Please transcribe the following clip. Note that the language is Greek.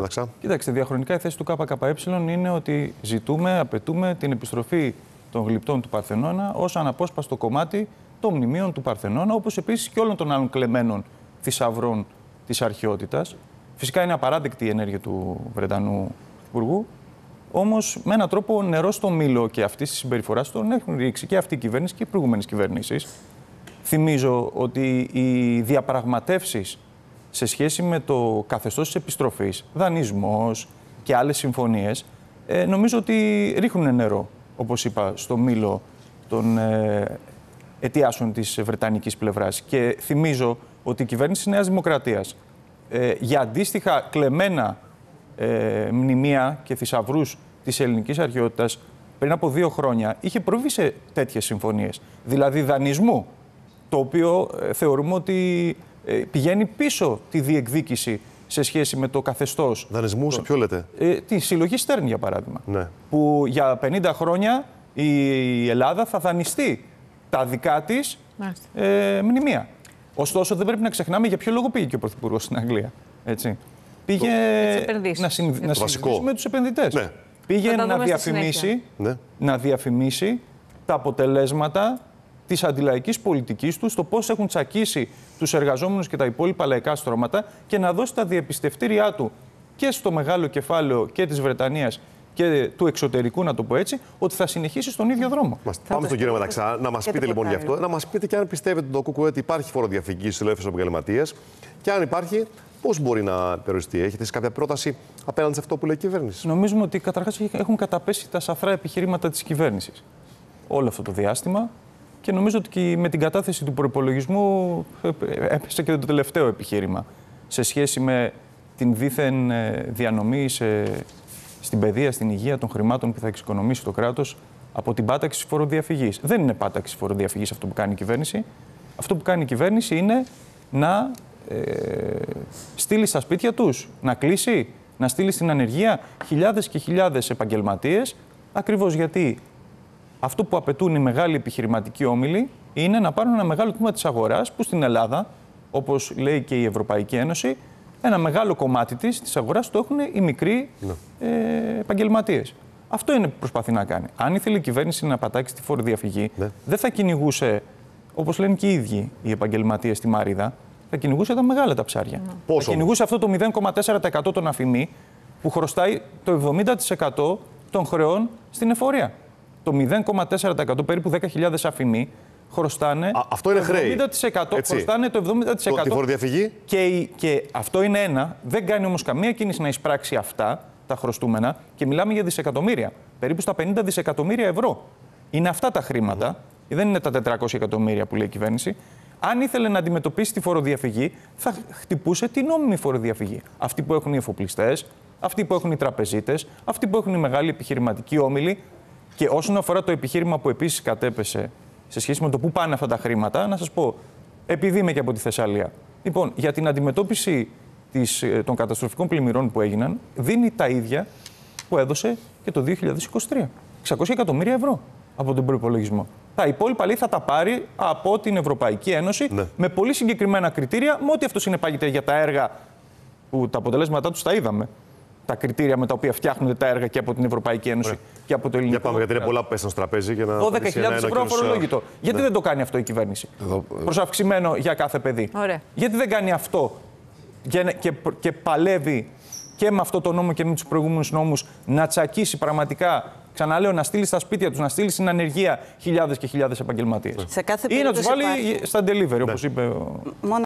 Μεταξά. Κοιτάξτε, διαχρονικά η θέση του ΚΚΕ είναι ότι ζητούμε, απαιτούμε την επιστροφή των γλυπτών του Παρθενώνα ως αναπόσπαστο κομμάτι των μνημείων του Παρθενώνα, όπως επίσης και όλων των άλλων κλεμμένων θησαυρών της αρχαιότητας. Φυσικά είναι απαράδεκτη η ενέργεια του Βρετανού Υπουργού. Όμως με έναν τρόπο νερό στο μήλο και αυτή τη συμπεριφορά τον έχουν ρίξει και αυτή η κυβέρνηση και οι προηγούμενες κυβερνήσεις. Θυμίζω ότι οι διαπραγματεύσεις σε σχέση με το καθεστώς της επιστροφής, δανεισμός και άλλες συμφωνίες, νομίζω ότι ρίχνουν νερό, όπως είπα, στο μήλο των αιτιάσεων της βρετανικής πλευράς. Και θυμίζω ότι η κυβέρνηση της Νέας Δημοκρατίας για αντίστοιχα κλεμμένα μνημεία και θησαυρούς της ελληνικής αρχαιότητας πριν από 2 χρόνια είχε προβεί σε τέτοιες συμφωνίες, δηλαδή δανεισμού, το οποίο θεωρούμε ότι πηγαίνει πίσω τη διεκδίκηση σε σχέση με το καθεστώς. Δανεισμού σε ποιο λέτε? Τη Συλλογή Στερν, για παράδειγμα, ναι. Που για 50 χρόνια η Ελλάδα θα δανειστεί τα δικά της μνημεία. Ωστόσο, δεν πρέπει να ξεχνάμε για ποιο λόγο πήγε και ο Πρωθυπουργός στην Αγγλία. Έτσι. Πήγε να συνδυάσει με τους επενδυτές. Ναι. Πήγε να διαφημίσει τα αποτελέσματα της αντιλαϊκής πολιτικής του, στο πώς έχουν τσακίσει τους εργαζόμενους και τα υπόλοιπα λαϊκά στρώματα και να δώσει τα διεπιστευτήριά του και στο μεγάλο κεφάλαιο και της Βρετανίας και του εξωτερικού, να το πω έτσι, ότι θα συνεχίσει στον ίδιο δρόμο. Πάμε στον κύριο Μεταξά, να μας πείτε λοιπόν γι' αυτό, να μας πείτε και αν πιστεύετε το ΚΚΕ ότι υπάρχει φοροδιαφυγή στους ελεύθερους επαγγελματίες και αν υπάρχει, πώς μπορεί να περιοριστεί. Έχετε κάποια πρόταση απέναντι σε αυτό που λέει η κυβέρνηση? Νομίζουμε ότι καταρχάς έχουν καταπέσει τα σαφρά επιχειρήματα της κυβέρνησης όλο αυτό το διάστημα. Και νομίζω ότι και με την κατάθεση του προϋπολογισμού έπεσε και το τελευταίο επιχείρημα σε σχέση με την δίθεν διανομή στην παιδεία, στην υγεία των χρημάτων που θα εξοικονομήσει το κράτος από την πάταξη φοροδιαφυγής. Δεν είναι πάταξη φοροδιαφυγής αυτό που κάνει η κυβέρνηση. Αυτό που κάνει η κυβέρνηση είναι να στείλει στα σπίτια τους, να κλείσει, να στείλει στην ανεργία χιλιάδες και χιλιάδες επαγγελματίες, ακριβώς γιατί αυτό που απαιτούν οι μεγάλοι επιχειρηματικοί όμιλοι είναι να πάρουν ένα μεγάλο τμήμα της αγοράς που στην Ελλάδα, όπως λέει και η Ευρωπαϊκή Ένωση, ένα μεγάλο κομμάτι της αγοράς το έχουν οι μικροί επαγγελματίες. Αυτό είναι που προσπαθεί να κάνει. Αν ήθελε η κυβέρνηση να πατάξει τη φοροδιαφυγή, ναι, δεν θα κυνηγούσε, όπως λένε και οι ίδιοι οι επαγγελματίες στη Μαρίδα, θα κυνηγούσε τα μεγάλα τα ψάρια. Ναι. Πόσο? Θα κυνηγούσε αυτό το 0,4% των ΑΦΜ που χρωστάει το 70% των χρεών στην εφορία. Το 0,4%, περίπου 10.000 ΑΦΜ, χρωστάνε, αυτό είναι το 70%, χρωστάνε το 70%. Τη φοροδιαφυγή. Και αυτό είναι ένα. Δεν κάνει όμως καμία κίνηση να εισπράξει αυτά τα χρωστούμενα. Και μιλάμε για δισεκατομμύρια. Περίπου στα 50 δισεκατομμύρια ευρώ. Είναι αυτά τα χρήματα. Δεν είναι τα 400 εκατομμύρια που λέει η κυβέρνηση. Αν ήθελε να αντιμετωπίσει τη φοροδιαφυγή, θα χτυπούσε την νόμιμη φοροδιαφυγή. Αυτοί που έχουν οι εφοπλιστές, αυτοί που έχουν οι τραπεζίτες, αυτοί που έχουν οι μεγάλοι επιχειρηματικοί όμιλοι. Και όσον αφορά το επιχείρημα που επίσης κατέπεσε σε σχέση με το πού πάνε αυτά τα χρήματα, να σας πω, επειδή είμαι και από τη Θεσσαλία. Λοιπόν, για την αντιμετώπιση των καταστροφικών πλημμυρών που έγιναν, δίνει τα ίδια που έδωσε και το 2023. 600 εκατομμύρια ευρώ από τον προϋπολογισμό. Τα υπόλοιπα λέει θα τα πάρει από την Ευρωπαϊκή Ένωση, ναι, με πολύ συγκεκριμένα κριτήρια, με ό,τι αυτό συνεπάγεται για τα έργα που τα αποτελέσματά τους τα είδαμε. Τα κριτήρια με τα οποία φτιάχνονται τα έργα και από την Ευρωπαϊκή Ένωση και από το ελληνικό. Για πάμε, γιατί είναι πολλά που πέσαν στο τραπέζι. 12.000 ευρώ αφορολόγητο. Γιατί δεν το κάνει αυτό η κυβέρνηση? Προς αυξημένο για κάθε παιδί. Ωραία. Γιατί δεν κάνει αυτό και παλεύει και με αυτό το νόμο και με τους προηγούμενους νόμους να τσακίσει πραγματικά, ξαναλέω, να στείλει στα σπίτια τους, να στείλει στην ανεργία χιλιάδες και χιλιάδες επαγγελματίες. Ή να τους βάλει στα delivery, όπως είπε ο...